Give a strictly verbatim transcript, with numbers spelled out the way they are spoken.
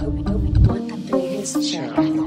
What the hell is check?